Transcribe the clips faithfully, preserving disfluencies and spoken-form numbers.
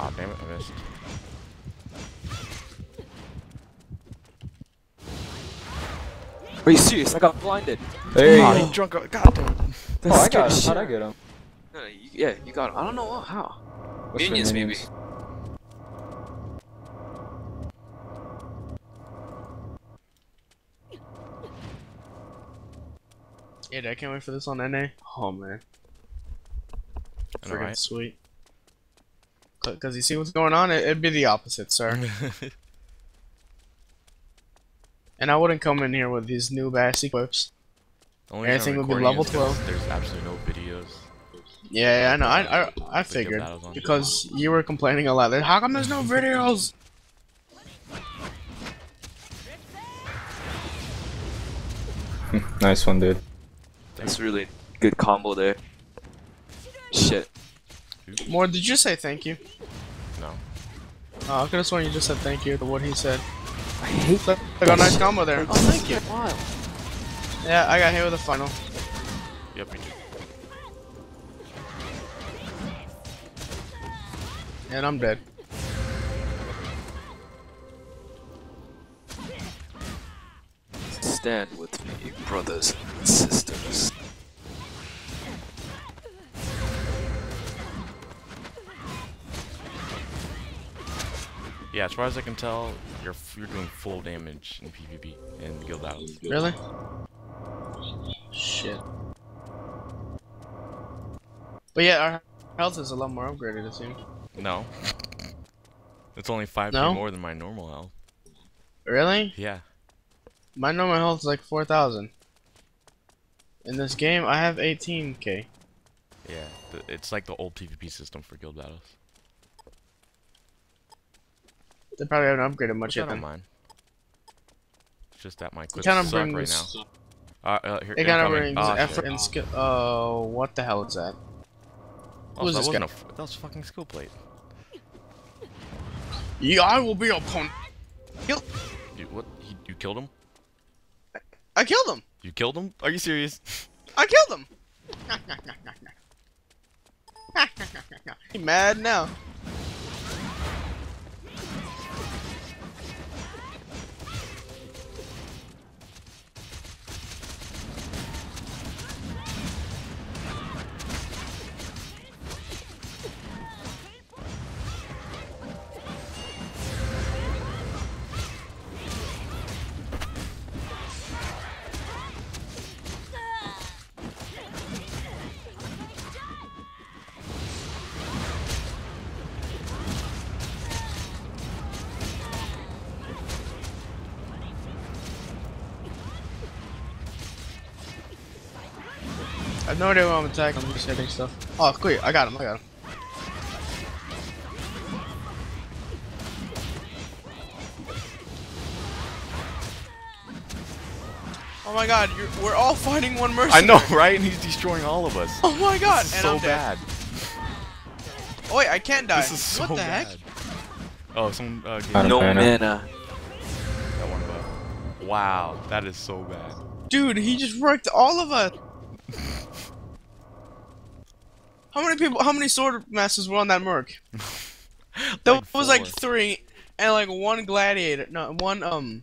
Ah, damn it, I missed. Are you serious? I got blinded. There you oh, go. Drunk up. God damn it. That's oh, I got him. How'd I get him? Uh, you, yeah, you got him. I don't know how. What's minions, maybe. Yeah, dude, I can't wait for this on N A. Oh, man. Freaking right. Sweet. Because you see what's going on? It, it'd be the opposite, sir. And I wouldn't come in here with these new bass equips. Everything would be level twelve. There's absolutely no videos. Yeah, yeah I know. I I, I figured because you were complaining a lot. Like, how come there's no videos? Nice one, dude. That's really good combo there. Shit. More? Did you say thank you? No. Oh, I could have sworn you just said thank you. The what he said. I hate that. I got a nice combo there. Oh, thank you. Wild. Yeah, I got hit with a funnel. Yep, me too. And I'm dead. Stand with me, brothers and sisters. Yeah, as far as I can tell, you're you're doing full damage in PvP and guild battles. Really? Shit. But yeah, our health is a lot more upgraded, it seems. No. It's only five no? more than my normal health. Really? Yeah. My normal health is like four thousand. In this game, I have eighteen k. Yeah, it's like the old PvP system for guild battles. They probably haven't upgraded much yet. I don't mind. It's just that my clips suck right now. Uh, uh, here, it kind of brings oh, effort shit. and skill. Oh, what the hell is that? Oh, Who's so this that guy? A, that was a fucking skill plate. Yeah, I will be a pun. Kill. Dude, what? He, you killed him? I, I killed him. You killed him? Are you serious? I killed him. He's mad now. I have no idea where I'm attacking, I'm just hitting stuff. Oh, quick, I got him, I got him. Oh my god, you're, we're all fighting one mercenary. I know, right? And he's destroying all of us. Oh my god, this is and so I'm dead. bad. Oh wait, I can't die. This is so what the bad. heck? Oh, some uh, no mana. That one above. Wow, that is so bad. Dude, he just wrecked all of us. How many people, how many sword masters were on that merc? That like was like three, and like one gladiator, no, one, um,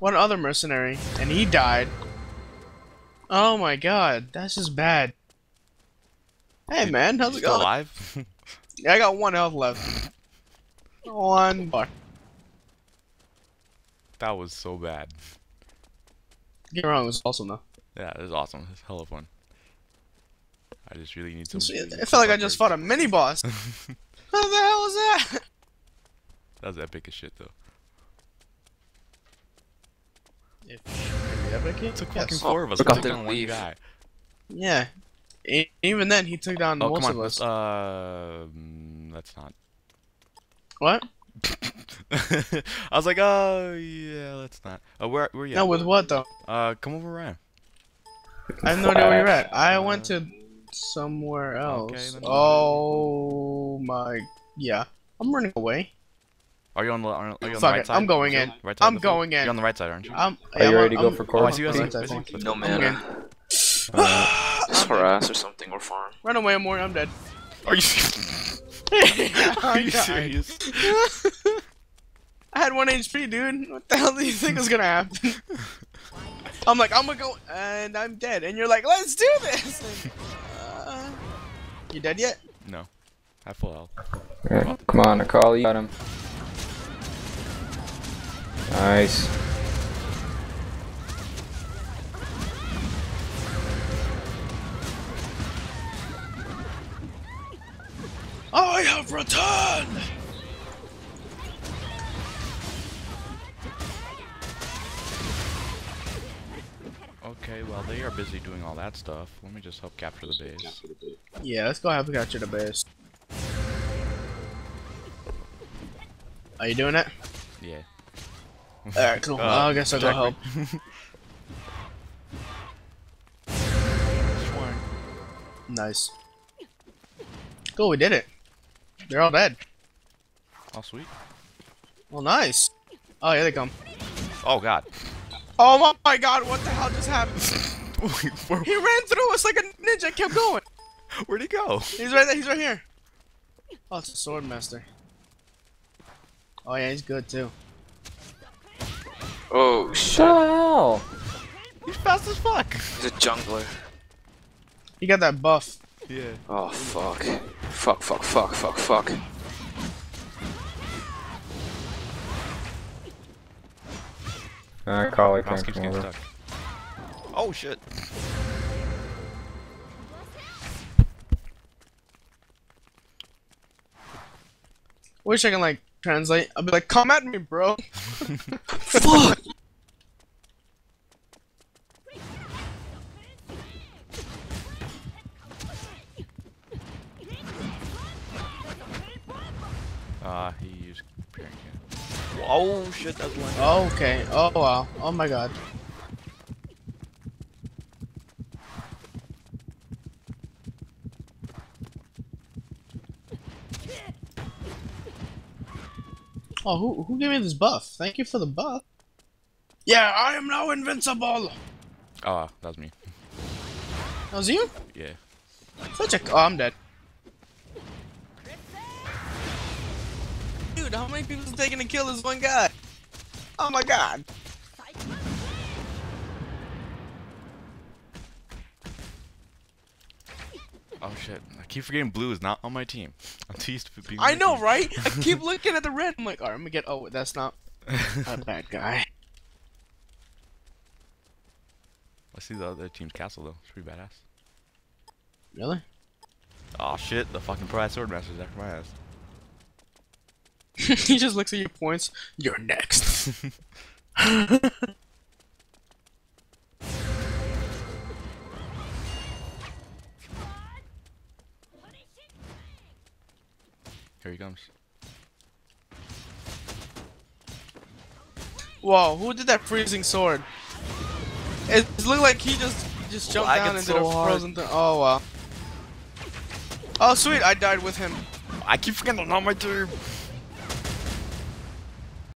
one other mercenary, and he died. Oh my god, that's just bad. Hey man, how's it going? Still alive? Yeah, I got one health left. One bar. That was so bad. Don't get me wrong, it was awesome though. Yeah, it was awesome. It was hell of fun. I just really need to. It felt like I just fought a mini boss. How the hell was that? That was epic as shit, though. It epic. It took fucking four of us. Took down one guy. Yeah. Even then, he took down most of us. Uh, that's not. What? I was like, oh yeah, let's not. Uh, where where you? No, with what though? Uh, come over around. I have no idea where you're at. I went to somewhere else. Okay, oh my, yeah. I'm running away. Are you on the, are you on the right it. side? I'm going in. Right side I'm going in. You're on the right side, aren't you? I'm, yeah, are you I'm, ready to I'm, go for Corp? Oh, I see you guys. Right side. Side. No man. Let's harass or something or farm. Run away, Amori. I'm dead. Are you serious? Are you serious? I had one H P, dude. What the hell do you think was gonna happen? I'm like, I'm gonna go, and I'm dead. And you're like, let's do this! Like, uh, you dead yet? No. I have full health. Right. Come on, Akali. Got him. Nice. I have returned! Okay, well they are busy doing all that stuff. Let me just help capture the base. Yeah, let's go help capture the base. Are you doing it? Yeah. Alright, cool. Uh, well, I guess I'll go help. Nice. Cool, we did it. They're all dead. Oh, sweet. Well, nice. Oh, here they come. Oh, God. Oh, my God. What the hell just happened? Wait, he ran through us like a ninja. Kept going. Where'd he go? He's right there. He's right here. Oh, it's a sword master. Oh, yeah. He's good, too. Oh, shit. What the hell? He's fast as fuck. He's a jungler. He got that buff. Yeah. Oh, fuck. Fuck, fuck, fuck, fuck, fuck. Uh, Akali can't come over. Stuck. Oh shit. Wish I can like translate. I'll be like, come at me, bro. Fuck. Ah, uh, he used preparing camp. Oh shit, that's one. Oh, okay. Oh wow. Oh my god. Oh, who who gave me this buff? Thank you for the buff. Yeah, I am now invincible. Ah, uh, that was me. That was you? Yeah. Such a. Oh, I'm dead. Dude, how many people is it taking to kill this one guy? Oh my god! Oh shit! I keep forgetting blue is not on my team. I'm too used to being. I know, team. Right? I keep looking at the red. I'm like, alright, I'm gonna get. Oh, that's not a bad guy. I see the other team's castle though. It's pretty badass. Really? Oh shit! The fucking pride swordmaster's after my ass. He just looks at your points. You're next. Here he comes. Whoa! Who did that freezing sword? It looked like he just just jumped oh, down and so did a frozen thing. Oh wow! Oh sweet! I died with him. I keep forgetting I'm on my turn.